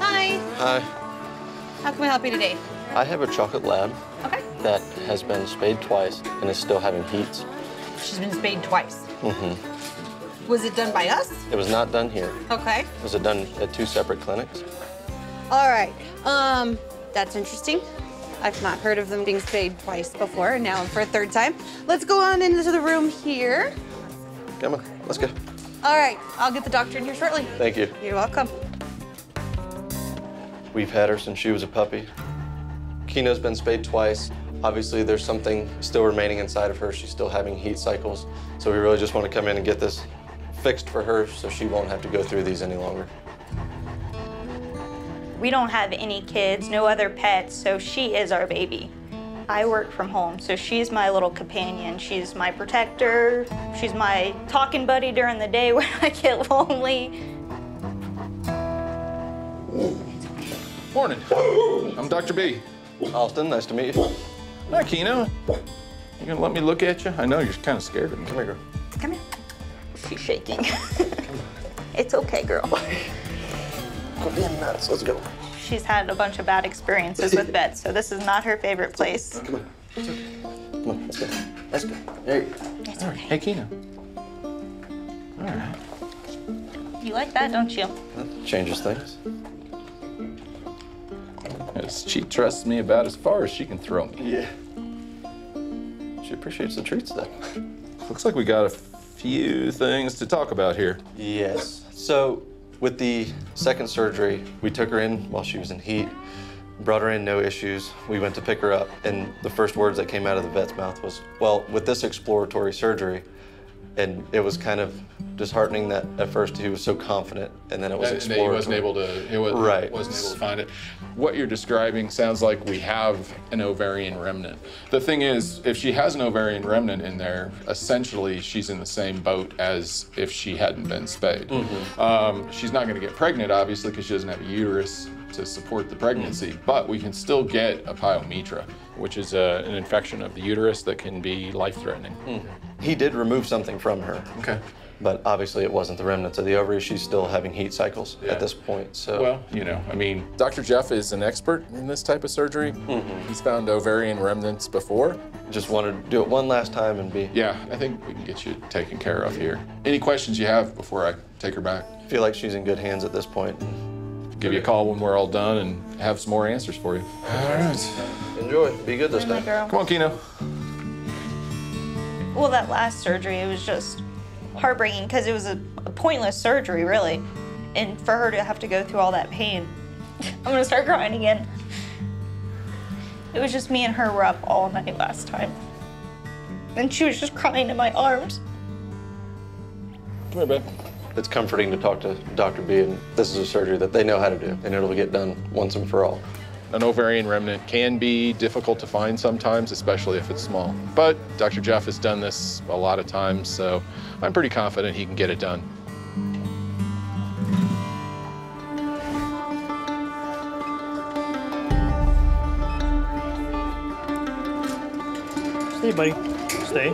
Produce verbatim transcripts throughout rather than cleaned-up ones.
Hi. Hi. How can we help you today? I have a chocolate lab okay. that has been spayed twice and is still having heats. She's been spayed twice? Mm-hmm. Was it done by us? It was not done here. Okay. Was it done at two separate clinics? All right. Um, that's interesting. I've not heard of them being spayed twice before, and now for a third time. Let's go on into the room here. Come on, let's go. All right, I'll get the doctor in here shortly. Thank you. You're welcome. We've had her since she was a puppy. Keno's been spayed twice. Obviously, there's something still remaining inside of her. She's still having heat cycles. So we really just want to come in and get this fixed for her so she won't have to go through these any longer. We don't have any kids, no other pets, so she is our baby. I work from home, so she's my little companion. She's my protector. She's my talking buddy during the day when I get lonely. Morning. I'm Doctor B. Austin, nice to meet you. Hi, Keno. You gonna let me look at you? I know you're kind of scared of me. Come here, girl. Come here. She's shaking. It's okay, girl. Damn nuts. Let's go. She's had a bunch of bad experiences with vets, so this is not her favorite place. Come on. It's okay. Come on, let's go. Let's go. There you go. It's all right. Okay. Hey, Keno. All right. You like that, don't you? That changes things. She trusts me about as far as she can throw me. Yeah. She appreciates the treats, though. Looks like we got a few things to talk about here. Yes. So, with the second surgery, we took her in while she was in heat, brought her in, no issues. We went to pick her up, and the first words that came out of the vet's mouth was, well, with this exploratory surgery, and it was kind of disheartening that at first he was so confident, and then it was exploratory. And he wasn't able to, he wasn't, right. wasn't able to find it. What you're describing sounds like we have an ovarian remnant. The thing is, if she has an ovarian remnant in there, essentially she's in the same boat as if she hadn't been spayed. Mm-hmm. um, she's not gonna get pregnant, obviously, because she doesn't have a uterus to support the pregnancy, mm-hmm. but we can still get a pyometra, which is a, an infection of the uterus that can be life-threatening. Mm-hmm. He did remove something from her. Okay. But obviously it wasn't the remnants of the ovary. She's still having heat cycles yeah. at this point, so. Well, you know, I mean, Doctor Jeff is an expert in this type of surgery. Mm-hmm. He's found ovarian remnants before. Just wanted to do it one last time and be. Yeah, I think we can get you taken care of here. Any questions you have before I take her back? I feel like she's in good hands at this point. Give you a call when we're all done and have some more answers for you. All right. Enjoy. Be good this time. Come on, Keno. Well, that last surgery, it was just heartbreaking because it was a, a pointless surgery, really. And for her to have to go through all that pain, I'm going to start crying again. It was just me and her were up all night last time. And she was just crying in my arms. Come here, babe. It's comforting to talk to Doctor B, and this is a surgery that they know how to do, and it'll get done once and for all. An ovarian remnant can be difficult to find sometimes, especially if it's small. But Doctor Jeff has done this a lot of times, so I'm pretty confident he can get it done. Stay, buddy. Stay.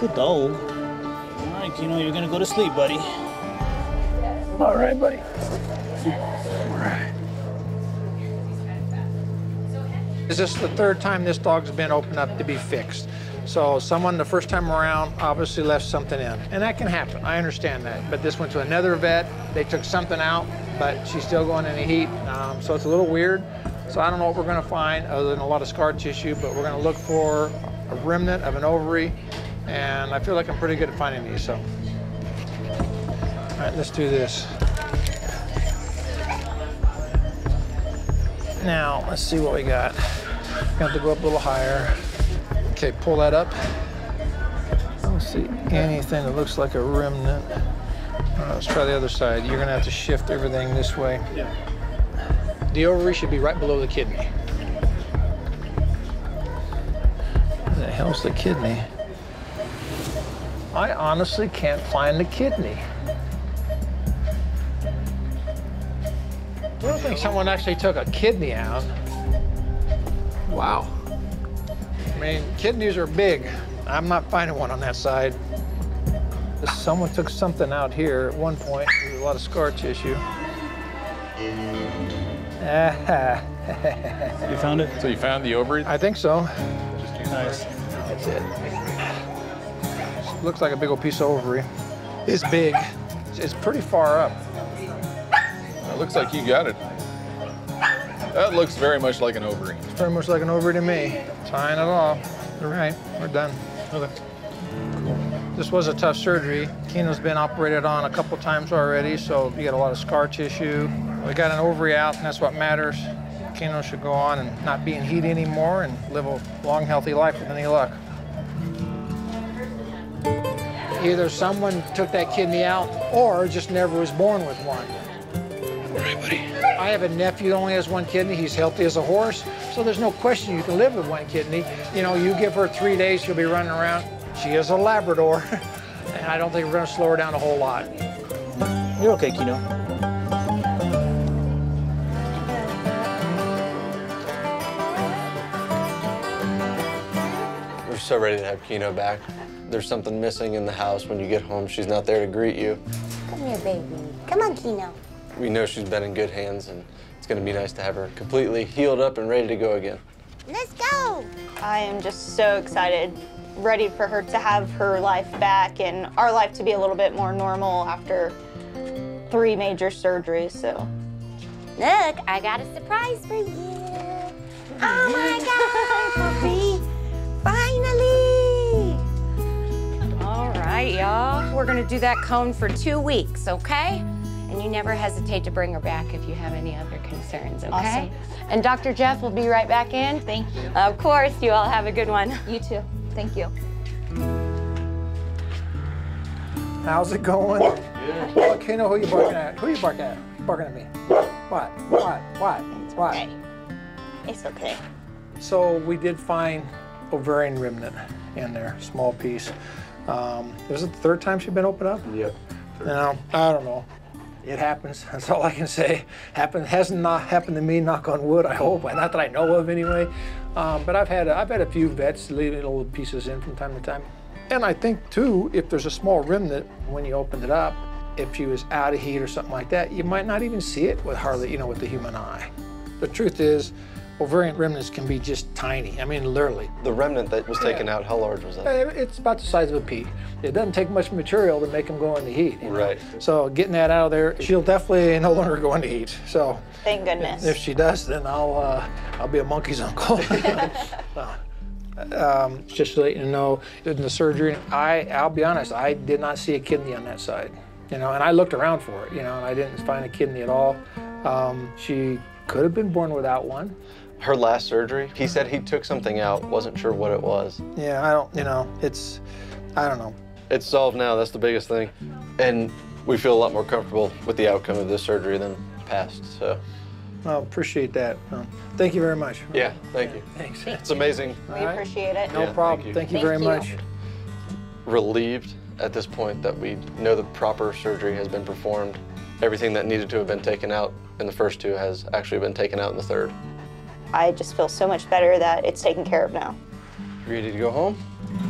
Good dog. You know, you're gonna go to sleep, buddy. All right, buddy. All right. Is this the third time this dog's been opened up to be fixed? So someone the first time around obviously left something in. And that can happen, I understand that. But this went to another vet, they took something out, but she's still going in the heat. Um, so it's a little weird. So I don't know what we're gonna find other than a lot of scar tissue, but we're gonna look for a remnant of an ovary. And I feel like I'm pretty good at finding these, so. All right, let's do this. Now, let's see what we got. We have to go up a little higher. Okay, pull that up. I don't see anything that looks like a remnant. All right, let's try the other side. You're gonna have to shift everything this way. Yeah. The ovary should be right below the kidney. What the hell's the kidney? I honestly can't find the kidney. I don't think someone actually took a kidney out. Wow. I mean, kidneys are big. I'm not finding one on that side. Someone took something out here at one point. There was a lot of scar tissue. You found it? So you found the ovary? I think so. Nice. That's it. It looks like a big old piece of ovary. It's big. It's pretty far up. It looks like you got it. That looks very much like an ovary. It's very much like an ovary to me. Tying it off. All right, we're done. Okay. This was a tough surgery. Keno's been operated on a couple times already, so you got a lot of scar tissue. We got an ovary out, and that's what matters. Keno should go on and not be in heat anymore and live a long, healthy life with any luck. Either someone took that kidney out or just never was born with one. All right, buddy. I have a nephew that only has one kidney. He's healthy as a horse, so there's no question you can live with one kidney. You know, you give her three days, she'll be running around. She is a Labrador, and I don't think we're going to slow her down a whole lot. You're okay, Keno. We're so ready to have Keno back. There's something missing in the house. When you get home, she's not there to greet you. Come here, baby. Come on, Keno. We know she's been in good hands, and it's going to be nice to have her completely healed up and ready to go again. Let's go! I am just so excited. Ready for her to have her life back and our life to be a little bit more normal after three major surgeries, so. Look, I got a surprise for you. Oh my God, Bobby, finally. All right, y'all. We're gonna do that cone for two weeks, okay? And you never hesitate to bring her back if you have any other concerns, okay? Awesome. And Doctor Jeff will be right back in. Thank you. Of course, you all have a good one. You too. Thank you. How's it going? Good. Well, Keno, who are you barking at? Who are you barking at? Barking at me. What? What? What? It's what? Okay. It's okay. So we did find ovarian remnant in there, small piece. Um, was it the third time she'd been opened up? Yep. Now, I don't know. It happens. That's all I can say. Happen has not happened to me. Knock on wood. I hope. Not that I know of, anyway. Um, but I've had a, I've had a few vets leave little pieces in from time to time. And I think too, if there's a small remnant when you opened it up, if she was out of heat or something like that, you might not even see it with hardly, you know, with the human eye. The truth is, ovarian remnants can be just tiny. I mean, literally. The remnant that was taken yeah. out, how large was that? It's about the size of a pea. It doesn't take much material to make them go into heat. You know? Right. So getting that out of there, she'll definitely no longer go into heat. So thank goodness. If she does, then I'll uh, I'll be a monkey's uncle. So, um, just to let you know, in the surgery, I I'll be honest, I did not see a kidney on that side. You know, and I looked around for it. You know, and I didn't find a kidney at all. Um, she could have been born without one. Her last surgery, he said he took something out, wasn't sure what it was. Yeah, I don't, you know, it's, I don't know. It's solved now, that's the biggest thing. And we feel a lot more comfortable with the outcome of this surgery than past, so. I appreciate that. Um, thank you very much. Yeah, thank you. Thanks. Thank it's you. Amazing. We right. appreciate it. No yeah, problem. Thank you, thank you thank very you. much. Relieved at this point that we know the proper surgery has been performed. Everything that needed to have been taken out in the first two has actually been taken out in the third. I just feel so much better that it's taken care of now. Ready to go home?